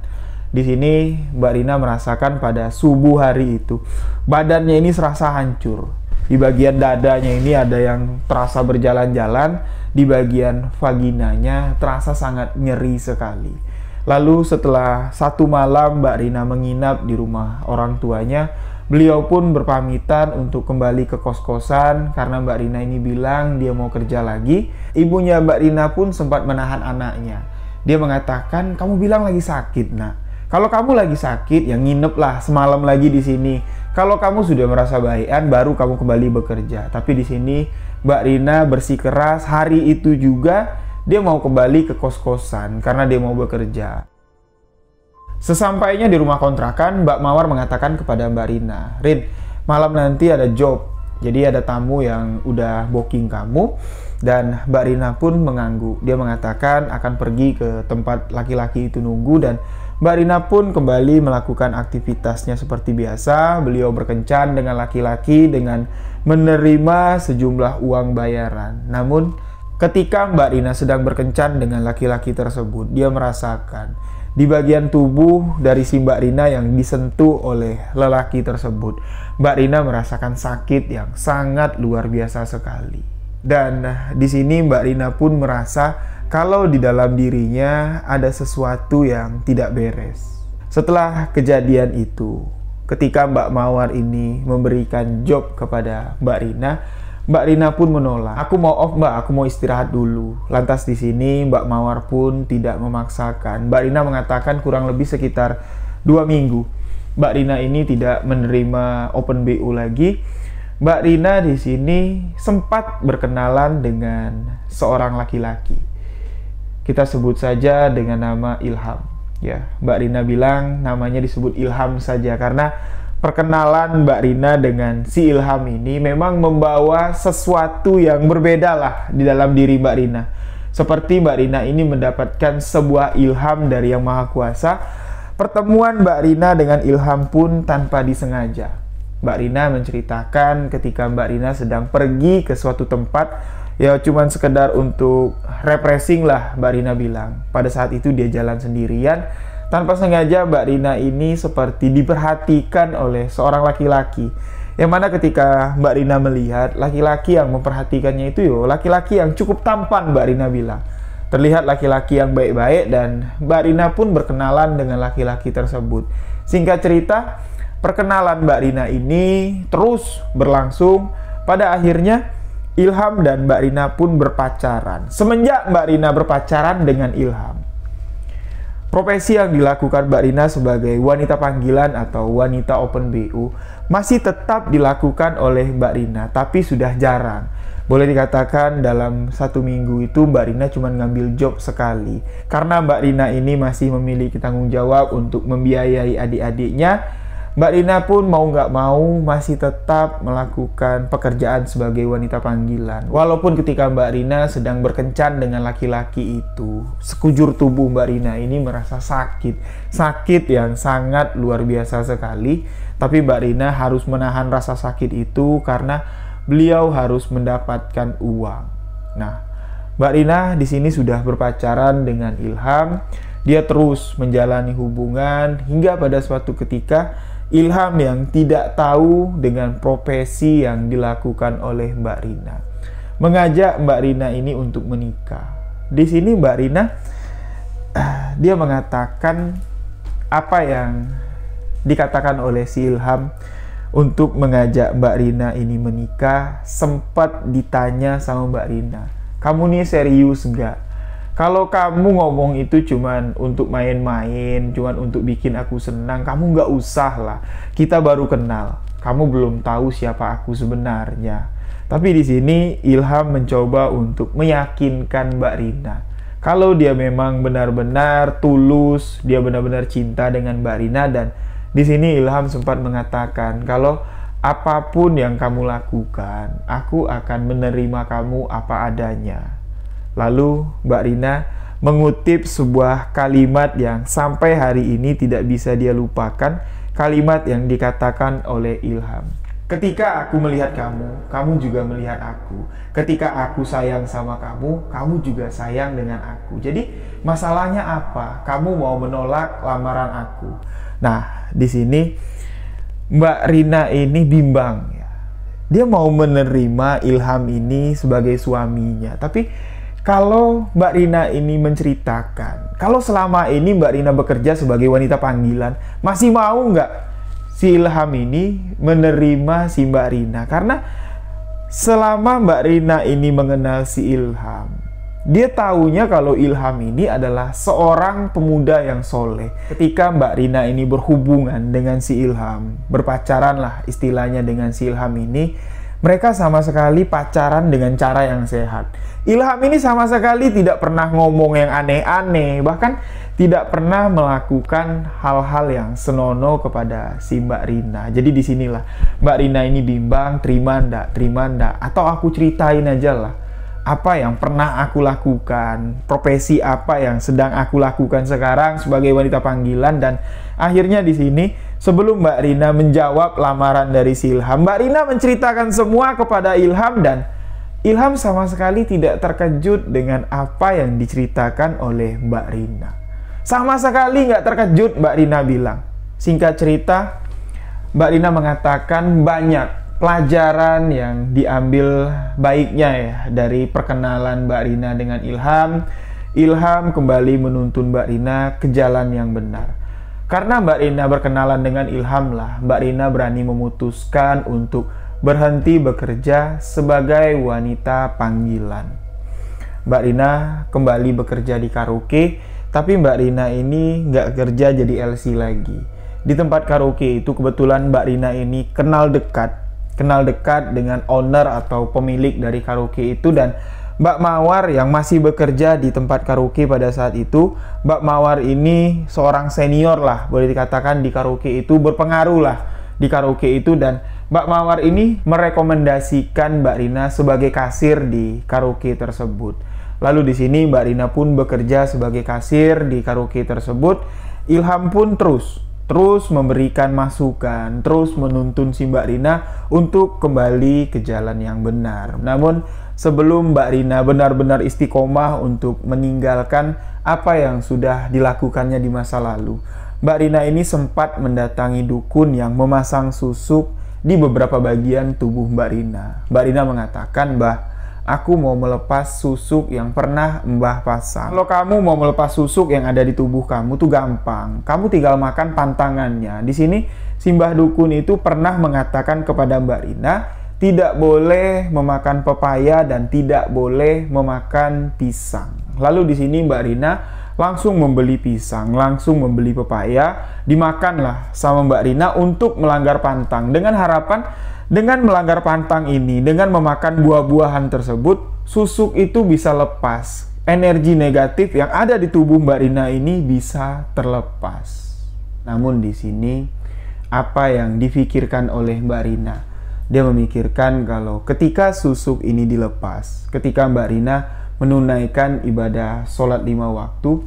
Di sini Mbak Rina merasakan pada subuh hari itu badannya ini serasa hancur. Di bagian dadanya ini ada yang terasa berjalan-jalan, di bagian vaginanya terasa sangat nyeri sekali. Lalu setelah satu malam Mbak Rina menginap di rumah orang tuanya, beliau pun berpamitan untuk kembali ke kos-kosan karena Mbak Rina ini bilang dia mau kerja lagi. Ibunya Mbak Rina pun sempat menahan anaknya. Dia mengatakan, "Kamu bilang lagi sakit. Nah, kalau kamu lagi sakit, ya ngineplah semalam lagi di sini. Kalau kamu sudah merasa baikan, baru kamu kembali bekerja." Tapi di sini Mbak Rina bersikeras, hari itu juga dia mau kembali ke kos-kosan karena dia mau bekerja. Sesampainya di rumah kontrakan, Mbak Mawar mengatakan kepada Mbak Rina, "Rin, malam nanti ada job Jadi ada tamu yang udah booking kamu dan Mbak Rina pun mengangguk. Dia mengatakan akan pergi ke tempat laki-laki itu nunggu dan Mbak Rina pun kembali melakukan aktivitasnya seperti biasa. Beliau berkencan dengan laki-laki dengan menerima sejumlah uang bayaran. Namun ketika Mbak Rina sedang berkencan dengan laki-laki tersebut, dia merasakan di bagian tubuh dari si Mbak Rina yang disentuh oleh lelaki tersebut. Mbak Rina merasakan sakit yang sangat luar biasa sekali. Dan di sini Mbak Rina pun merasa kalau di dalam dirinya ada sesuatu yang tidak beres. Setelah kejadian itu, ketika Mbak Mawar ini memberikan job kepada Mbak Rina, Mbak Rina pun menolak. "Aku mau off Mbak, aku mau istirahat dulu." Lantas di sini Mbak Mawar pun tidak memaksakan. Mbak Rina mengatakan kurang lebih sekitar 2 minggu. Mbak Rina ini tidak menerima open BU lagi. Mbak Rina di sini sempat berkenalan dengan seorang laki-laki. Kita sebut saja dengan nama Ilham. Ya, Mbak Rina bilang namanya disebut Ilham saja karena perkenalan Mbak Rina dengan si Ilham ini memang membawa sesuatu yang berbeda lah di dalam diri Mbak Rina. Seperti Mbak Rina ini mendapatkan sebuah ilham dari Yang Maha Kuasa. Pertemuan Mbak Rina dengan Ilham pun tanpa disengaja. Mbak Rina menceritakan ketika Mbak Rina sedang pergi ke suatu tempat, ya cuman sekedar untuk refreshing lah Mbak Rina bilang. Pada saat itu dia jalan sendirian. Tanpa sengaja Mbak Rina ini seperti diperhatikan oleh seorang laki-laki. Yang mana ketika Mbak Rina melihat, laki-laki yang memperhatikannya itu laki-laki yang cukup tampan Mbak Rina bilang. Terlihat laki-laki yang baik-baik dan Mbak Rina pun berkenalan dengan laki-laki tersebut. Singkat cerita, perkenalan Mbak Rina ini terus berlangsung. Pada akhirnya Ilham dan Mbak Rina pun berpacaran. Semenjak Mbak Rina berpacaran dengan Ilham, profesi yang dilakukan Mbak Rina sebagai wanita panggilan atau wanita open BU masih tetap dilakukan oleh Mbak Rina, tapi sudah jarang. Boleh dikatakan dalam 1 minggu itu Mbak Rina cuma ngambil job sekali. Karena Mbak Rina ini masih memiliki tanggung jawab untuk membiayai adik-adiknya, Mbak Rina pun mau nggak mau masih tetap melakukan pekerjaan sebagai wanita panggilan. Walaupun ketika Mbak Rina sedang berkencan dengan laki-laki itu, sekujur tubuh Mbak Rina ini merasa sakit. Sakit yang sangat luar biasa sekali. Tapi Mbak Rina harus menahan rasa sakit itu karena beliau harus mendapatkan uang. Nah, Mbak Rina di sini sudah berpacaran dengan Ilham. Dia terus menjalani hubungan hingga pada suatu ketika Ilham yang tidak tahu dengan profesi yang dilakukan oleh Mbak Rina mengajak Mbak Rina ini untuk menikah. Di sini Mbak Rina dia mengatakan apa yang dikatakan oleh si Ilham untuk mengajak Mbak Rina ini menikah. Sempat ditanya sama Mbak Rina, "Kamu nih serius nggak? Kalau kamu ngomong itu cuman untuk main-main, cuman untuk bikin aku senang, kamu nggak usah lah. Kita baru kenal, kamu belum tahu siapa aku sebenarnya." Tapi di sini Ilham mencoba untuk meyakinkan Mbak Rina kalau dia memang benar-benar tulus, dia benar-benar cinta dengan Mbak Rina. Dan di sini Ilham sempat mengatakan kalau apapun yang kamu lakukan, aku akan menerima kamu apa adanya. Lalu Mbak Rina mengutip sebuah kalimat yang sampai hari ini tidak bisa dia lupakan. Kalimat yang dikatakan oleh Ilham, "Ketika aku melihat kamu, kamu juga melihat aku. Ketika aku sayang sama kamu, kamu juga sayang dengan aku. Jadi masalahnya apa? Kamu mau menolak lamaran aku?" Nah, di sini Mbak Rina ini bimbang. Dia mau menerima Ilham ini sebagai suaminya, tapi kalau Mbak Rina ini menceritakan kalau selama ini Mbak Rina bekerja sebagai wanita panggilan, masih mau nggak si Ilham ini menerima si Mbak Rina? Karena selama Mbak Rina ini mengenal si Ilham, dia taunya kalau Ilham ini adalah seorang pemuda yang soleh. Ketika Mbak Rina ini berhubungan dengan si Ilham, berpacaran lah istilahnya dengan si Ilham ini, Mereka sama sekali pacaran dengan cara yang sehat. Ilham ini sama sekali tidak pernah ngomong yang aneh-aneh, bahkan tidak pernah melakukan hal-hal yang senonoh kepada si Mbak Rina. Jadi disinilah Mbak Rina ini bimbang, terima ndak, atau aku ceritain aja lah apa yang pernah aku lakukan, profesi apa yang sedang aku lakukan sekarang sebagai wanita panggilan. Dan akhirnya di sini sebelum Mbak Rina menjawab lamaran dari si Ilham, Mbak Rina menceritakan semua kepada Ilham, dan Ilham sama sekali tidak terkejut dengan apa yang diceritakan oleh Mbak Rina. Sama sekali nggak terkejut, Mbak Rina bilang. Singkat cerita, Mbak Rina mengatakan banyak pelajaran yang diambil baiknya ya dari perkenalan Mbak Rina dengan Ilham. Ilham kembali menuntun Mbak Rina ke jalan yang benar. Karena Mbak Rina berkenalan dengan Ilham lah, Mbak Rina berani memutuskan untuk berhenti bekerja sebagai wanita panggilan. Mbak Rina kembali bekerja di karaoke, tapi Mbak Rina ini nggak kerja jadi LC lagi. Di tempat karaoke itu kebetulan Mbak Rina ini kenal dekat dengan owner atau pemilik dari karaoke itu, dan Mbak Mawar yang masih bekerja di tempat karaoke pada saat itu, Mbak Mawar ini seorang senior lah, boleh dikatakan di karaoke itu, berpengaruh lah di karaoke itu, dan Mbak Mawar ini merekomendasikan Mbak Rina sebagai kasir di karaoke tersebut. Lalu di sini Mbak Rina pun bekerja sebagai kasir di karaoke tersebut. Ilham pun terus memberikan masukan, terus menuntun si Mbak Rina untuk kembali ke jalan yang benar. Namun sebelum Mbak Rina benar-benar istiqomah untuk meninggalkan apa yang sudah dilakukannya di masa lalu, Mbak Rina ini sempat mendatangi dukun yang memasang susuk di beberapa bagian tubuh Mbak Rina. Mbak Rina mengatakan, "Mbah, aku mau melepas susuk yang pernah Mbah pasang." Kalau kamu mau melepas susuk yang ada di tubuh kamu tuh gampang. Kamu tinggal makan pantangannya. Di sini si Mbah dukun itu pernah mengatakan kepada Mbak Rina tidak boleh memakan pepaya dan tidak boleh memakan pisang. Lalu di sini Mbak Rina langsung membeli pisang, langsung membeli pepaya, dimakanlah sama Mbak Rina untuk melanggar pantang. Dengan harapan, dengan melanggar pantang ini, dengan memakan buah-buahan tersebut, susuk itu bisa lepas. Energi negatif yang ada di tubuh Mbak Rina ini bisa terlepas. Namun di sini, apa yang difikirkan oleh Mbak Rina? Dia memikirkan kalau ketika susuk ini dilepas, ketika Mbak Rina menunaikan ibadah sholat 5 waktu,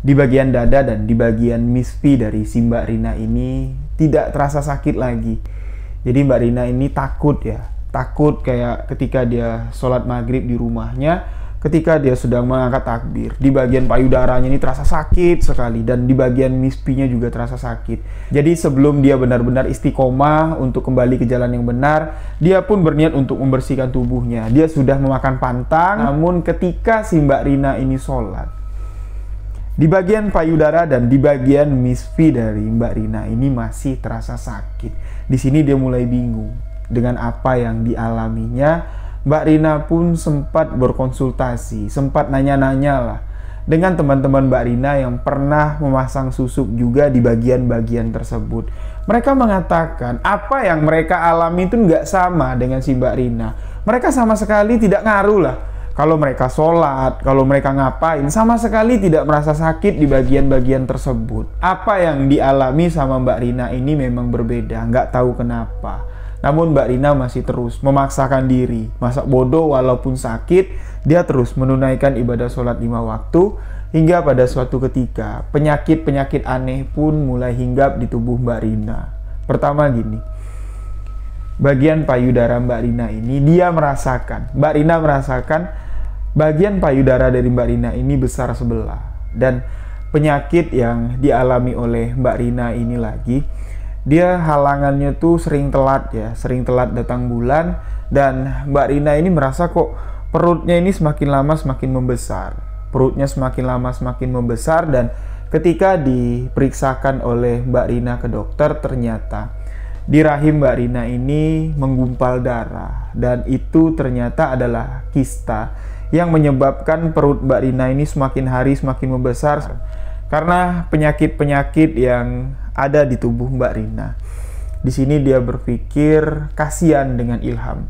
di bagian dada dan di bagian mispi dari si Mbak Rina ini tidak terasa sakit lagi. Jadi Mbak Rina ini takut ya, takut kayak ketika dia sholat maghrib di rumahnya, ketika dia sedang mengangkat takbir, di bagian payudaranya ini terasa sakit sekali, dan di bagian mispinya juga terasa sakit. Jadi sebelum dia benar-benar istiqomah untuk kembali ke jalan yang benar, dia pun berniat untuk membersihkan tubuhnya. Dia sudah memakan pantang, namun ketika si Mbak Rina ini sholat, di bagian payudara dan di bagian misfi dari Mbak Rina ini masih terasa sakit. Di sini dia mulai bingung dengan apa yang dialaminya. Mbak Rina pun sempat berkonsultasi, sempat nanya-nanya lah dengan teman-teman Mbak Rina yang pernah memasang susuk juga di bagian-bagian tersebut. Mereka mengatakan apa yang mereka alami itu nggak sama dengan si Mbak Rina. Mereka sama sekali tidak ngaruh lah. Kalau mereka sholat, kalau mereka ngapain, sama sekali tidak merasa sakit di bagian-bagian tersebut. Apa yang dialami sama Mbak Rina ini memang berbeda, nggak tahu kenapa. Namun Mbak Rina masih terus memaksakan diri. Masa bodoh walaupun sakit, dia terus menunaikan ibadah sholat 5 waktu. Hingga pada suatu ketika, penyakit-penyakit aneh pun mulai hinggap di tubuh Mbak Rina. Pertama gini, bagian payudara Mbak Rina ini dia merasakan, Mbak Rina merasakan bagian payudara dari Mbak Rina ini besar sebelah. Dan penyakit yang dialami oleh Mbak Rina ini lagi, dia halangannya tuh sering telat ya, sering telat datang bulan. Dan Mbak Rina ini merasa kok perutnya ini semakin lama semakin membesar, perutnya semakin lama semakin membesar. Dan ketika diperiksakan oleh Mbak Rina ke dokter, ternyata di rahim Mbak Rina ini menggumpal darah, dan itu ternyata adalah kista yang menyebabkan perut Mbak Rina ini semakin hari semakin membesar karena penyakit-penyakit yang ada di tubuh Mbak Rina. Di sini dia berpikir kasihan dengan Ilham.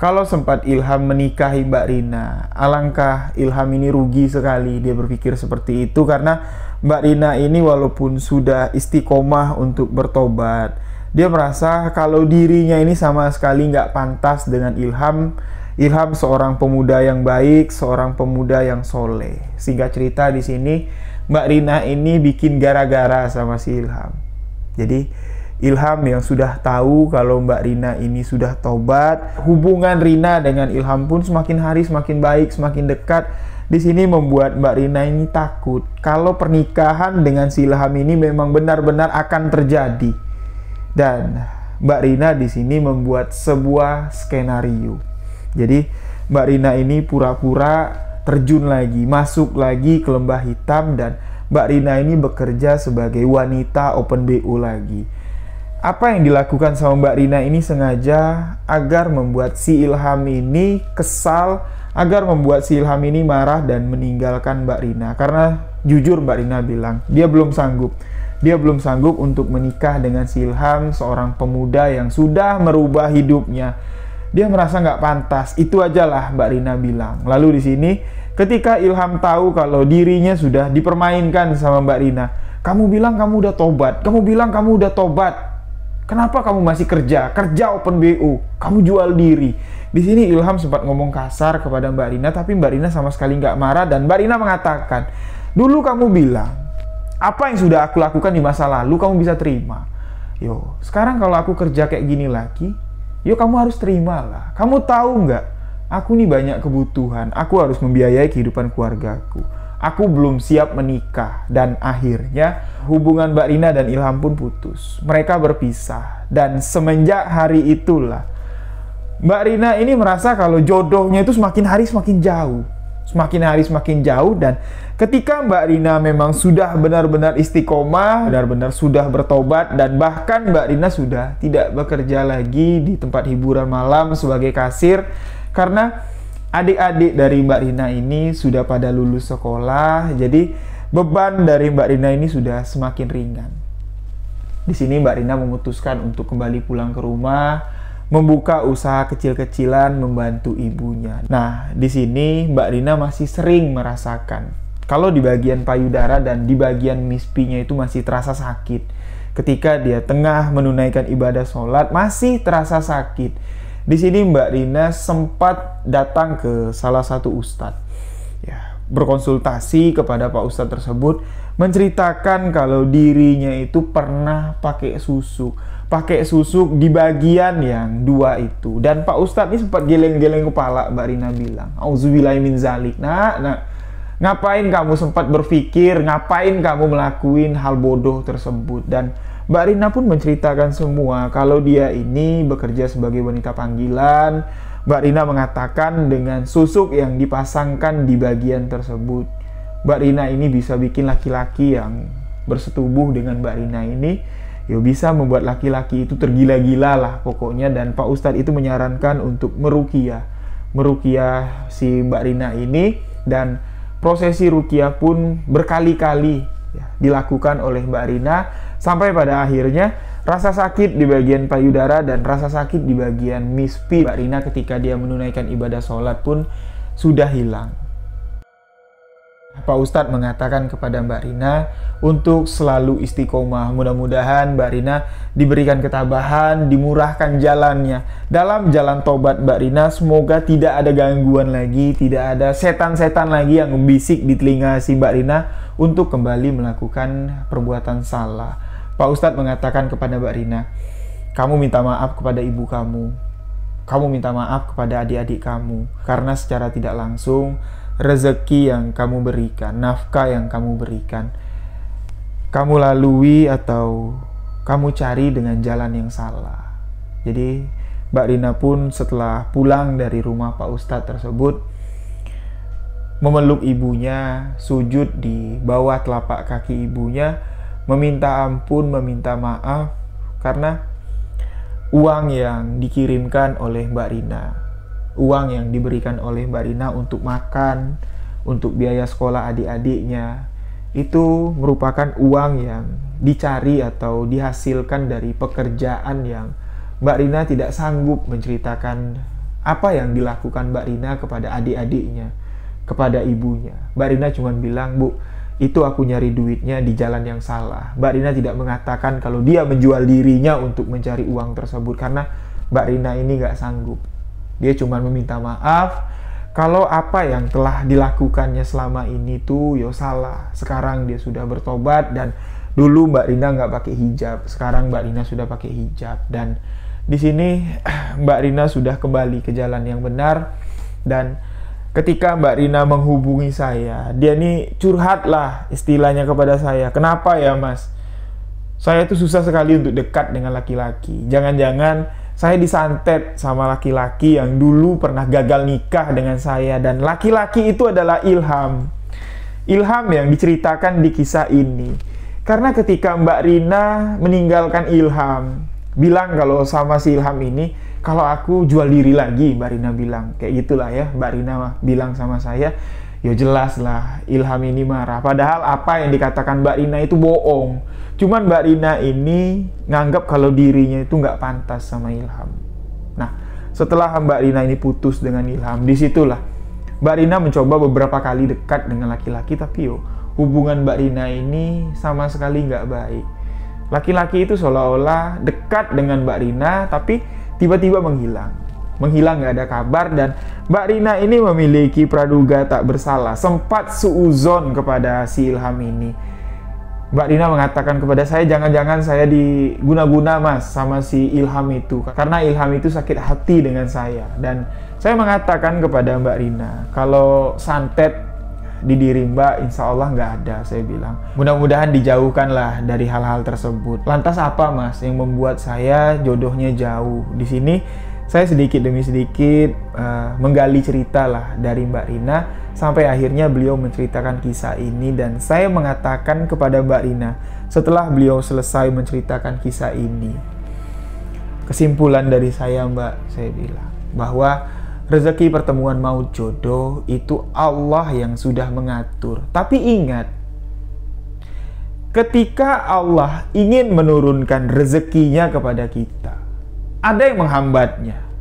Kalau sempat Ilham menikahi Mbak Rina, alangkah Ilham ini rugi sekali. Dia berpikir seperti itu karena Mbak Rina ini walaupun sudah istiqomah untuk bertobat, dia merasa kalau dirinya ini sama sekali nggak pantas dengan Ilham. Ilham seorang pemuda yang baik, seorang pemuda yang soleh. Singkat cerita di sini Mbak Rina ini bikin gara-gara sama si Ilham. Jadi Ilham yang sudah tahu kalau Mbak Rina ini sudah tobat, hubungan Rina dengan Ilham pun semakin hari semakin baik, semakin dekat. Di sini membuat Mbak Rina ini takut kalau pernikahan dengan si Ilham ini memang benar-benar akan terjadi. Dan Mbak Rina di sini membuat sebuah skenario. Jadi Mbak Rina ini pura-pura terjun lagi, masuk lagi ke lembah hitam, dan Mbak Rina ini bekerja sebagai wanita open BO lagi. Apa yang dilakukan sama Mbak Rina ini sengaja agar membuat si Ilham ini kesal, agar membuat si Ilham ini marah dan meninggalkan Mbak Rina. Karena jujur Mbak Rina bilang, dia belum sanggup untuk menikah dengan si Ilham, seorang pemuda yang sudah merubah hidupnya. Dia merasa nggak pantas, itu ajalah Mbak Rina bilang. Lalu di sini ketika Ilham tahu kalau dirinya sudah dipermainkan sama Mbak Rina, kamu bilang kamu udah tobat. Kenapa kamu masih kerja open BO? Kamu jual diri. Di sini Ilham sempat ngomong kasar kepada Mbak Rina, tapi Mbak Rina sama sekali nggak marah dan Mbak Rina mengatakan, dulu kamu bilang apa yang sudah aku lakukan di masa lalu kamu bisa terima. Yo, sekarang kalau aku kerja kayak gini lagi, yo kamu harus terimalah. Kamu tahu nggak? Aku nih banyak kebutuhan. Aku harus membiayai kehidupan keluargaku. Aku belum siap menikah. Dan akhirnya hubungan Mbak Rina dan Ilham pun putus. Mereka berpisah. Dan semenjak hari itulah Mbak Rina ini merasa kalau jodohnya itu semakin hari semakin jauh. Semakin hari semakin jauh. Dan ketika Mbak Rina memang sudah benar-benar istiqomah, benar-benar sudah bertobat, dan bahkan Mbak Rina sudah tidak bekerja lagi di tempat hiburan malam sebagai kasir, karena adik-adik dari Mbak Rina ini sudah pada lulus sekolah, jadi beban dari Mbak Rina ini sudah semakin ringan. Di sini Mbak Rina memutuskan untuk kembali pulang ke rumah, membuka usaha kecil-kecilan membantu ibunya. Nah, di sini Mbak Rina masih sering merasakan kalau di bagian payudara dan di bagian mispinya itu masih terasa sakit. Ketika dia tengah menunaikan ibadah sholat, masih terasa sakit. Di sini Mbak Rina sempat datang ke salah satu ustadz, ya, berkonsultasi kepada Pak Ustadz tersebut, menceritakan kalau dirinya itu pernah pakai susuk di bagian yang dua itu. Dan Pak Ustadz ini sempat geleng-geleng kepala. Mbak Rina bilang, auzubillahi min zalik. Nah, ngapain kamu sempat berpikir, ngapain kamu melakuin hal bodoh tersebut? Dan Mbak Rina pun menceritakan semua kalau dia ini bekerja sebagai wanita panggilan. Mbak Rina mengatakan dengan susuk yang dipasangkan di bagian tersebut, Mbak Rina ini bisa bikin laki-laki yang bersetubuh dengan Mbak Rina ini, ya bisa membuat laki-laki itu tergila-gila lah pokoknya. Dan Pak Ustadz itu menyarankan untuk meruqyah si Mbak Rina ini, dan prosesi ruqyah pun berkali-kali dilakukan oleh Mbak Rina, sampai pada akhirnya rasa sakit di bagian payudara dan rasa sakit di bagian mispi Mbak Rina ketika dia menunaikan ibadah sholat pun sudah hilang. Pak Ustadz mengatakan kepada Mbak Rina untuk selalu istiqomah. Mudah-mudahan Mbak Rina diberikan ketabahan, dimurahkan jalannya. Dalam jalan tobat Mbak Rina semoga tidak ada gangguan lagi, tidak ada setan-setan lagi yang membisik di telinga si Mbak Rina untuk kembali melakukan perbuatan salah. Pak Ustadz mengatakan kepada Mbak Rina, kamu minta maaf kepada ibu kamu. Kamu minta maaf kepada adik-adik kamu. Karena secara tidak langsung rezeki yang kamu berikan, nafkah yang kamu berikan, kamu lalui atau kamu cari dengan jalan yang salah. Jadi Mbak Rina pun setelah pulang dari rumah Pak Ustadz tersebut, memeluk ibunya, sujud di bawah telapak kaki ibunya, meminta ampun, meminta maaf karena uang yang dikirimkan oleh Mbak Rina, uang yang diberikan oleh Mbak Rina untuk makan, untuk biaya sekolah adik-adiknya, itu merupakan uang yang dicari atau dihasilkan dari pekerjaan yang Mbak Rina tidak sanggup menceritakan apa yang dilakukan Mbak Rina kepada adik-adiknya, kepada ibunya. Mbak Rina cuma bilang, "Bu, itu aku nyari duitnya di jalan yang salah." Mbak Rina tidak mengatakan kalau dia menjual dirinya untuk mencari uang tersebut, karena Mbak Rina ini nggak sanggup. Dia cuma meminta maaf kalau apa yang telah dilakukannya selama ini tuh yo salah. Sekarang dia sudah bertobat, dan dulu Mbak Rina nggak pakai hijab, sekarang Mbak Rina sudah pakai hijab. Dan di sini Mbak Rina sudah kembali ke jalan yang benar. Dan ketika Mbak Rina menghubungi saya, dia nih curhat lah istilahnya kepada saya. "Kenapa ya Mas? Saya tuh susah sekali untuk dekat dengan laki-laki. Jangan-jangan saya disantet sama laki-laki yang dulu pernah gagal nikah dengan saya. Dan laki-laki itu adalah Ilham. Ilham yang diceritakan di kisah ini. Karena ketika Mbak Rina meninggalkan Ilham, bilang kalau sama si Ilham ini, kalau aku jual diri lagi," Mbak Rina bilang. Kayak gitulah ya, Mbak Rina bilang sama saya. Ya jelas lah, Ilham ini marah. Padahal apa yang dikatakan Mbak Rina itu bohong. Cuman Mbak Rina ini nganggap kalau dirinya itu nggak pantas sama Ilham. Nah, setelah Mbak Rina ini putus dengan Ilham, disitulah Mbak Rina mencoba beberapa kali dekat dengan laki-laki. Tapi yo, hubungan Mbak Rina ini sama sekali nggak baik. Laki-laki itu seolah-olah dekat dengan Mbak Rina, tapi tiba-tiba menghilang nggak ada kabar. Dan Mbak Rina ini memiliki praduga tak bersalah, sempat suuzon kepada si Ilham ini. Mbak Rina mengatakan kepada saya, "Jangan-jangan saya diguna-guna Mas sama si Ilham itu, karena Ilham itu sakit hati dengan saya." Dan saya mengatakan kepada Mbak Rina, "Kalau santet di diri Mbak, insya Allah nggak ada," saya bilang. "Mudah-mudahan dijauhkanlah dari hal-hal tersebut." "Lantas apa Mas yang membuat saya jodohnya jauh?" Di sini saya sedikit demi sedikit menggali cerita lah dari Mbak Rina, sampai akhirnya beliau menceritakan kisah ini. Dan saya mengatakan kepada Mbak Rina setelah beliau selesai menceritakan kisah ini, "Kesimpulan dari saya Mbak," saya bilang, "bahwa rezeki pertemuan maut jodoh itu Allah yang sudah mengatur. Tapi ingat, ketika Allah ingin menurunkan rezekinya kepada kita, ada yang menghambatnya.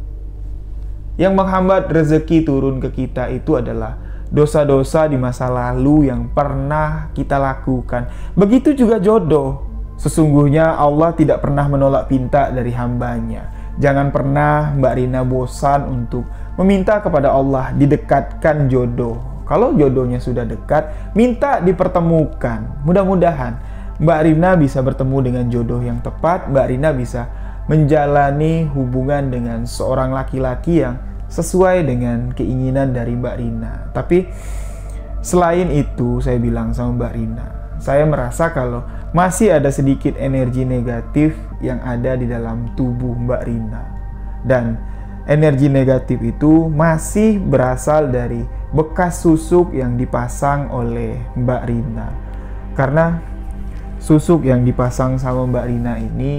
Yang menghambat rezeki turun ke kita itu adalah dosa-dosa di masa lalu yang pernah kita lakukan. Begitu juga jodoh. Sesungguhnya Allah tidak pernah menolak pinta dari hambanya. Jangan pernah Mbak Rina bosan untuk meminta kepada Allah didekatkan jodoh. Kalau jodohnya sudah dekat, minta dipertemukan. Mudah-mudahan Mbak Rina bisa bertemu dengan jodoh yang tepat. Mbak Rina bisa menjalani hubungan dengan seorang laki-laki yang sesuai dengan keinginan dari Mbak Rina." Tapi selain itu, saya bilang sama Mbak Rina, saya merasa kalau masih ada sedikit energi negatif yang ada di dalam tubuh Mbak Rina. Dan energi negatif itu masih berasal dari bekas susuk yang dipasang oleh Mbak Rina. Karena susuk yang dipasang sama Mbak Rina ini,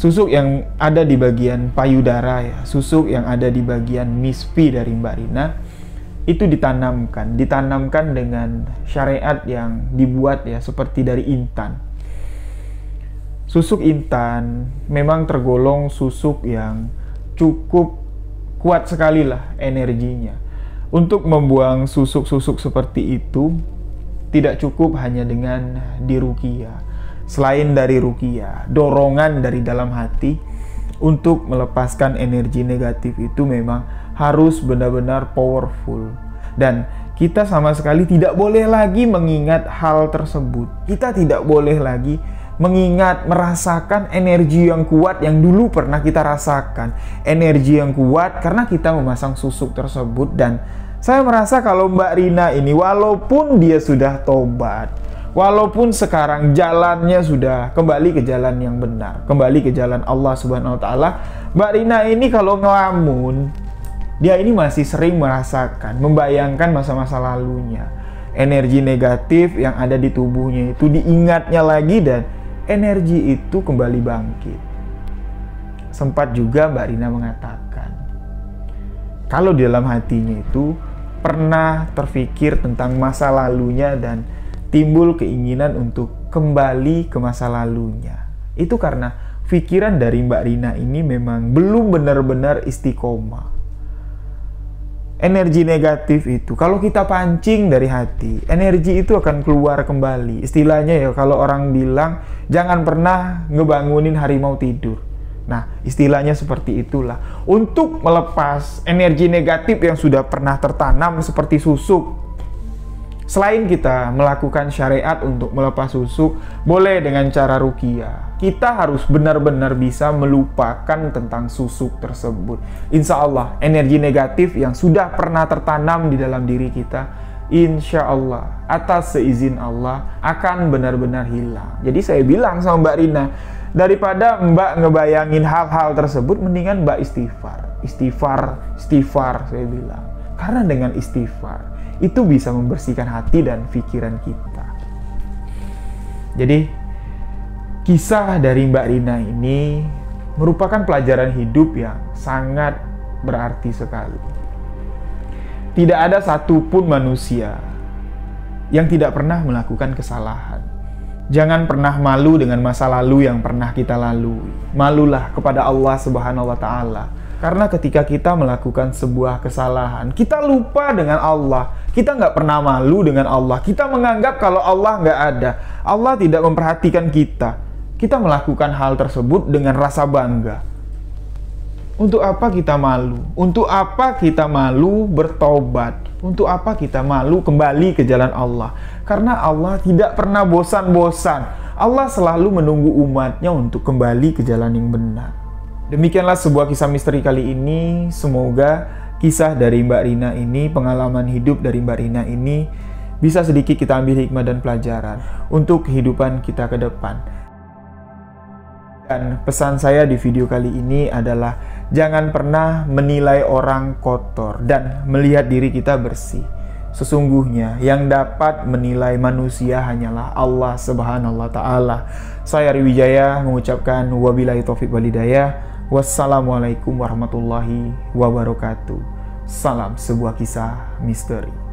susuk yang ada di bagian payudara ya, susuk yang ada di bagian mispi dari Mbak Rina, itu ditanamkan dengan syariat yang dibuat ya, seperti dari intan. Susuk intan memang tergolong susuk yang cukup kuat sekali lah energinya. Untuk membuang susuk-susuk seperti itu tidak cukup hanya dengan diruqyah. Selain dari ruqyah, dorongan dari dalam hati untuk melepaskan energi negatif itu memang harus benar-benar powerful. Dan kita sama sekali tidak boleh lagi mengingat hal tersebut. Kita tidak boleh lagi mengingat, merasakan energi yang kuat yang dulu pernah kita rasakan. Energi yang kuat karena kita memasang susuk tersebut. Dan saya merasa kalau Mbak Rina ini, walaupun dia sudah tobat, walaupun sekarang jalannya sudah kembali ke jalan yang benar, kembali ke jalan Allah Subhanahu wa Ta'ala, Mbak Rina ini kalau ngelamun, dia ini masih sering merasakan, membayangkan masa-masa lalunya. Energi negatif yang ada di tubuhnya itu diingatnya lagi, dan energi itu kembali bangkit. Sempat juga Mbak Rina mengatakan, kalau di dalam hatinya itu pernah terfikir tentang masa lalunya dan timbul keinginan untuk kembali ke masa lalunya. Itu karena pikiran dari Mbak Rina ini memang belum benar-benar istiqomah. Energi negatif itu, kalau kita pancing dari hati, energi itu akan keluar kembali. Istilahnya ya, kalau orang bilang, jangan pernah ngebangunin harimau tidur. Nah, istilahnya seperti itulah. Untuk melepas energi negatif yang sudah pernah tertanam seperti susuk, selain kita melakukan syariat untuk melepas susuk, boleh dengan cara ruqyah. Kita harus benar-benar bisa melupakan tentang susuk tersebut. Insya Allah, energi negatif yang sudah pernah tertanam di dalam diri kita, insya Allah, atas seizin Allah, akan benar-benar hilang. Jadi saya bilang sama Mbak Rina, daripada Mbak ngebayangin hal-hal tersebut, mendingan Mbak istighfar. Istighfar, istighfar, saya bilang. Karena dengan istighfar, itu bisa membersihkan hati dan pikiran kita. Jadi, kisah dari Mbak Rina ini merupakan pelajaran hidup yang sangat berarti sekali. Tidak ada satupun manusia yang tidak pernah melakukan kesalahan. Jangan pernah malu dengan masa lalu yang pernah kita lalui. Malulah kepada Allah Subhanahu wa Ta'ala. Karena ketika kita melakukan sebuah kesalahan, kita lupa dengan Allah. Kita nggak pernah malu dengan Allah. Kita menganggap kalau Allah nggak ada. Allah tidak memperhatikan kita. Kita melakukan hal tersebut dengan rasa bangga. Untuk apa kita malu? Untuk apa kita malu bertobat? Untuk apa kita malu kembali ke jalan Allah? Karena Allah tidak pernah bosan-bosan. Allah selalu menunggu umatnya untuk kembali ke jalan yang benar. Demikianlah sebuah kisah misteri kali ini. Semoga kisah dari Mbak Rina ini, pengalaman hidup dari Mbak Rina ini, bisa sedikit kita ambil hikmah dan pelajaran untuk kehidupan kita ke depan. Dan pesan saya di video kali ini adalah, jangan pernah menilai orang kotor dan melihat diri kita bersih. Sesungguhnya yang dapat menilai manusia hanyalah Allah Subhanahu wa Ta'ala. Saya Rio Wijaya mengucapkan wabillahi taufiq walhidayah. Wassalamualaikum warahmatullahi wabarakatuh. Salam sebuah kisah misteri.